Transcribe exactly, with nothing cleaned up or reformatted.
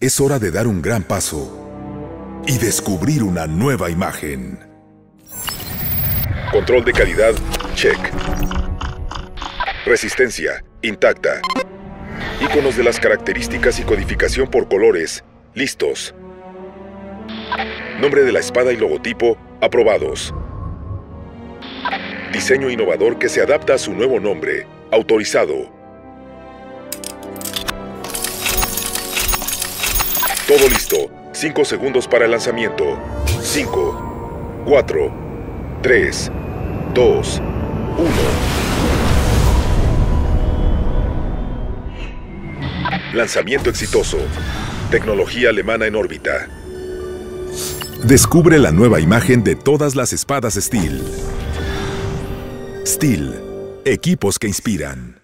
Es hora de dar un gran paso y descubrir una nueva imagen. Control de calidad, check. Resistencia, intacta. Iconos de las características y codificación por colores, listos. Nombre de la espada y logotipo, aprobados. Diseño innovador que se adapta a su nuevo nombre, autorizado. Todo listo. cinco segundos para el lanzamiento. cinco, cuatro, tres, dos, uno. Lanzamiento exitoso. Tecnología alemana en órbita. Descubre la nueva imagen de todas las espadas Steel. Steel. Equipos que inspiran.